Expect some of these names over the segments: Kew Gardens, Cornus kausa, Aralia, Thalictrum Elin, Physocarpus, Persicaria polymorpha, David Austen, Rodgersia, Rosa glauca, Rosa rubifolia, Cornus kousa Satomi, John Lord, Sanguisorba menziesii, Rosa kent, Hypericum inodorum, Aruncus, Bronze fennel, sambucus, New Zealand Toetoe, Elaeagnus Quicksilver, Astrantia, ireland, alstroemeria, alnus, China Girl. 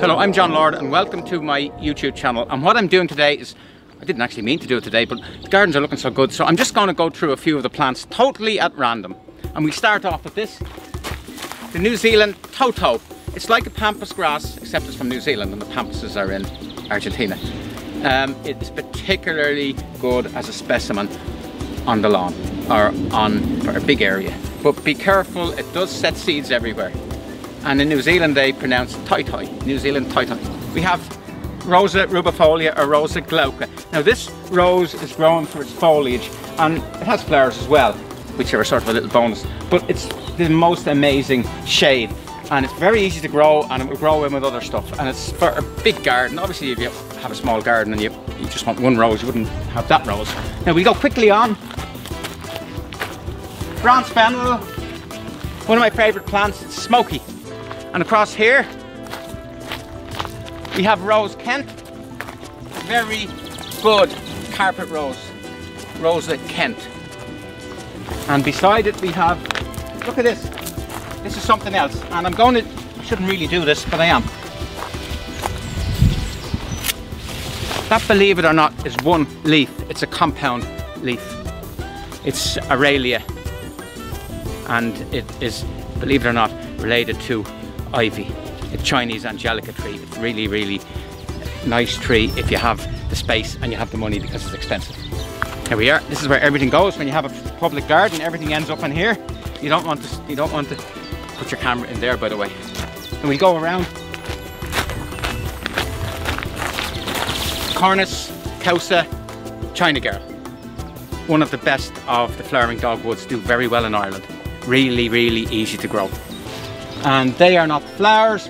Hello, I'm John Lord and welcome to my YouTube channel. And what I'm doing today is, I didn't actually mean to do it today, but the gardens are looking so good, so I'm just going to go through a few of the plants totally at random. And we start off with this, the New Zealand Toetoe. It's like a pampas grass, except it's from New Zealand and the pampases are in Argentina. It's particularly good as a specimen on the lawn or on a big area. But be careful, it does set seeds everywhere. And in New Zealand they pronounce toetoe, New Zealand toetoe. We have Rosa rubifolia or Rosa glauca. Now this rose is grown for its foliage and it has flowers as well, which are sort of a little bonus, but it's the most amazing shade. And it's very easy to grow and it will grow in with other stuff. And it's for a big garden. Obviously if you have a small garden and you just want one rose, you wouldn't have that rose. Now we go quickly on. Bronze fennel, one of my favourite plants, it's smoky. And across here, we have Rosa kent, very good carpet rose, Rosa kent. And beside it we have, look at this. This is something else, and I shouldn't really do this, but I am. That, believe it or not, is one leaf. It's a compound leaf. It's Aralia, and it is, believe it or not, related to ivy, a Chinese angelica tree. It's really, really nice tree if you have the space and you have the money because it's expensive. Here we are. This is where everything goes when you have a public garden. Everything ends up in here. You don't want to put your camera in there, by the way. And we go around. Cornus kousa China Girl. One of the best of the flowering dogwoods, do very well in Ireland. Really, really easy to grow. And they are not flowers.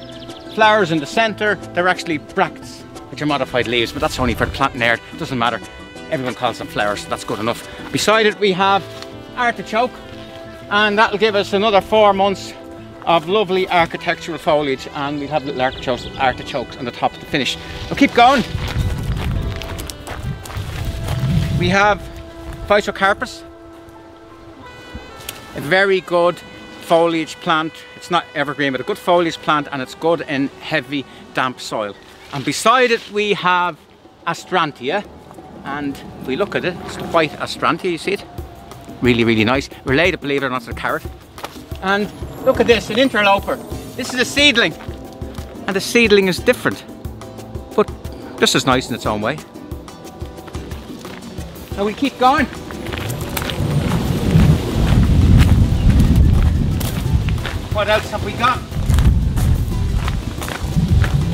Flowers in the centre, they're actually bracts, which are modified leaves, but that's only for the plant nerd. It doesn't matter. Everyone calls them flowers, so that's good enough. Beside it we have artichoke. And that'll give us another 4 months of lovely architectural foliage, and we'll have little artichokes on the top to finish. We'll keep going. We have Physocarpus, a very good foliage plant. It's not evergreen, but a good foliage plant, and it's good in heavy, damp soil. And beside it we have Astrantia, and if we look at it, it's the white Astrantia, you see it? Really, really nice. Related, believe it or not, to the carrot. And look at this, an interloper. This is a seedling. And the seedling is different, but just as nice in its own way. And we keep going. What else have we got?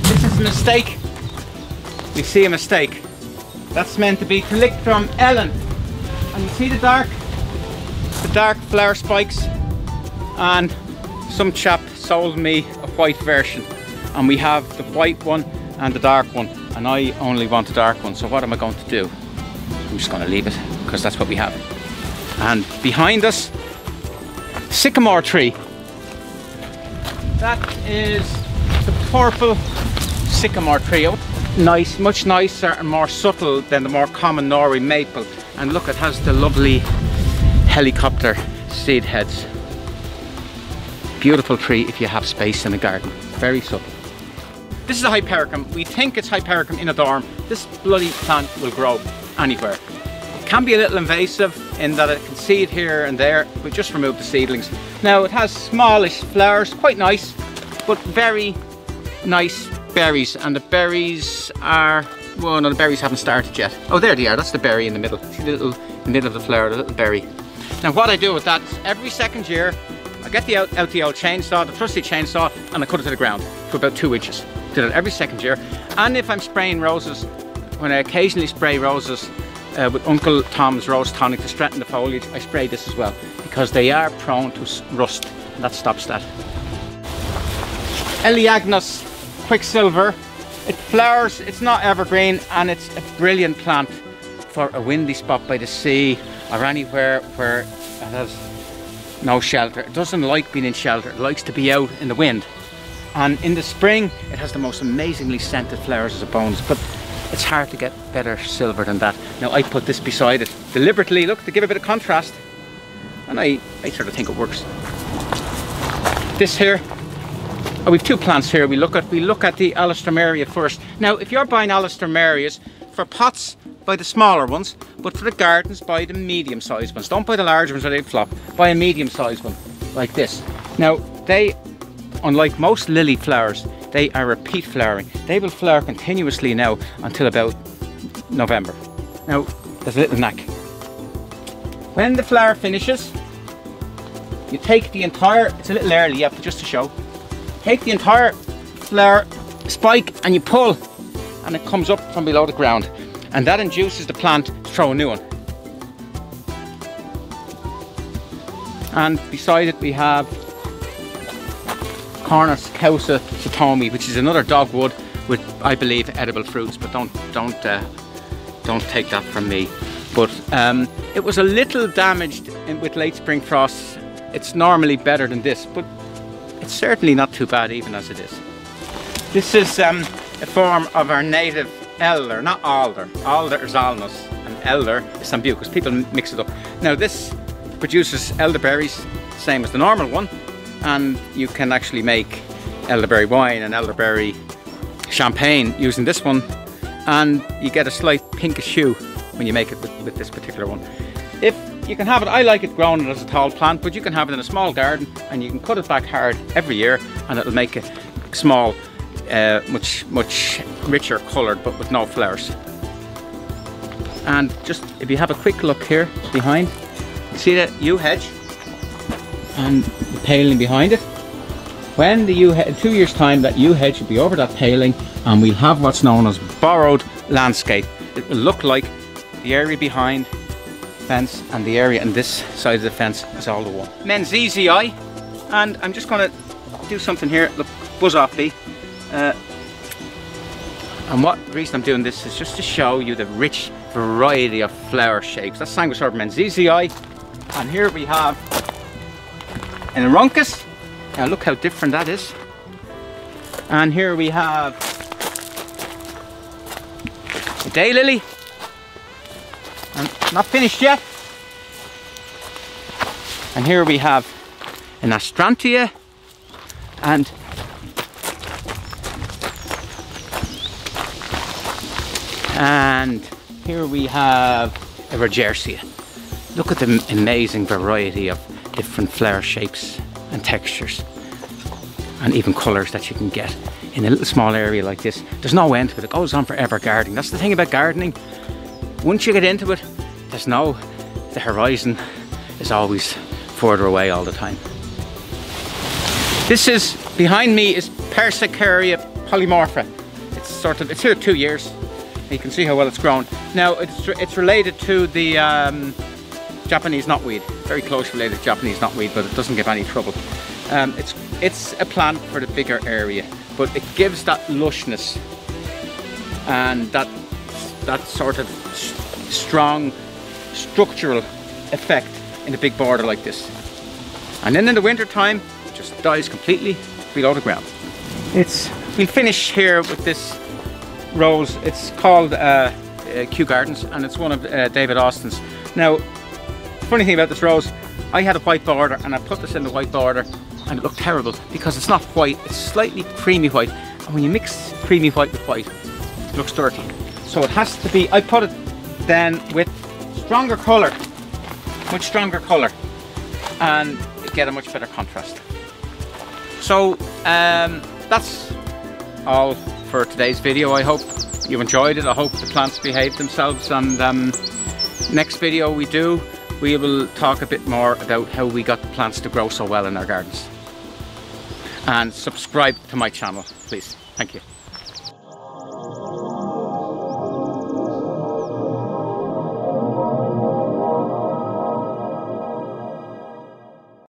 This is a mistake. You see a mistake. That's meant to be Thalictrum Elin. And you see the dark flower spikes, and some chap sold me a white version, and we have the white one and the dark one, and I only want the dark one, so what am I going to do? I'm just going to leave it because that's what we have. And behind us, sycamore tree. That is the purple sycamore tree. Nice, much nicer and more subtle than the more common Norway maple, and look, it has the lovely helicopter seed heads. Beautiful tree if you have space in the garden. Very subtle. This is a hypericum. We think it's hypericum inodorum. This bloody plant will grow anywhere. It can be a little invasive in that it can seed here and there. We just removed the seedlings. Now it has smallish flowers, quite nice, but very nice berries. And the berries are, well, no, the berries haven't started yet. Oh, there they are. That's the berry in the middle. See the little, in the middle of the flower, the little berry. Now what I do with that is every second year I get the out the old chainsaw, the trusty chainsaw, and I cut it to the ground to about 2 inches. Do that every second year. And if I'm spraying roses, when I occasionally spray roses with Uncle Tom's Rose Tonic to strengthen the foliage, I spray this as well because they are prone to rust, and that stops that. Elaeagnus Quicksilver. It flowers, it's not evergreen, and it's a brilliant plant for a windy spot by the sea, or anywhere where it has no shelter. It doesn't like being in shelter, it likes to be out in the wind. And in the spring, it has the most amazingly scented flowers as a bonus, but it's hard to get better silver than that. Now I put this beside it deliberately, look, to give a bit of contrast. and I sort of think it works. This here, oh, we've two plants here. We look at the alstroemeria first. Now, if you're buying alstromerias for pots, buy the smaller ones, but for the gardens, buy the medium-sized ones. Don't buy the large ones or they flop. Buy a medium-sized one like this. Now, they, unlike most lily flowers, they are repeat flowering. They will flower continuously now until about November. Now, there's a little knack. When the flower finishes, you take the entire, it's a little early, yeah, but just to show, take the entire flower spike and you pull, and it comes up from below the ground. And that induces the plant to throw a new one. And beside it we have Cornus kousa Satomi, which is another dogwood with, I believe, edible fruits, but don't take that from me. But it was a little damaged with late spring frosts. It's normally better than this, but it's certainly not too bad even as it is. This is a form of our native elder, not alder. Alder is alnus and elder is sambucus. People mix it up. Now this produces elderberries, same as the normal one, and you can actually make elderberry wine and elderberry champagne using this one, and you get a slight pinkish hue when you make it with this particular one. If you can have it, I like it grown as a tall plant, but you can have it in a small garden and you can cut it back hard every year and it'll make a small, much richer coloured, but with no flowers. And just if you have a quick look here behind, you see that yew hedge and the paling behind it. When the yew, in 2 years time, that yew hedge will be over that paling and we'll have what's known as borrowed landscape. It will look like the area behind the fence and the area on this side of the fence is all the one. Menziesii, and I'm just going to do something here. Look, buzz off bee. And what reason I'm doing this is just to show you the rich variety of flower shapes. That's Sanguisorba menziesii, and here we have an Aruncus. Now look how different that is. And here we have a daylily. Not finished yet. And here we have an Astrantia and here we have a Rodgersia. Look at the amazing variety of different flower shapes and textures and even colours that you can get in a little small area like this. There's no end to it. It goes on forever gardening. That's the thing about gardening. Once you get into it, there's no, the horizon is always further away all the time. This is, behind me is Persicaria polymorpha. It's sort of, it's here 2 years. You can see how well it's grown. Now it's related to the Japanese knotweed, very close related to Japanese knotweed, but it doesn't give any trouble. It's a plant for the bigger area, but it gives that lushness and that sort of strong structural effect in a big border like this. And then in the winter time, it just dies completely below the ground. We'll finish here with this rose. It's called Kew Gardens, and it's one of David Austen's. Now, funny thing about this rose, I had a white border and I put this in the white border and it looked terrible because it's not white, it's slightly creamy white, and when you mix creamy white with white, it looks dirty. So it has to be, I put it then with stronger colour, much stronger colour, and get a much better contrast. So that's all for today's video. I hope you enjoyed it. I hope the plants behave themselves, and next video we will talk a bit more about how we got the plants to grow so well in our gardens. And subscribe to my channel, please. Thank you.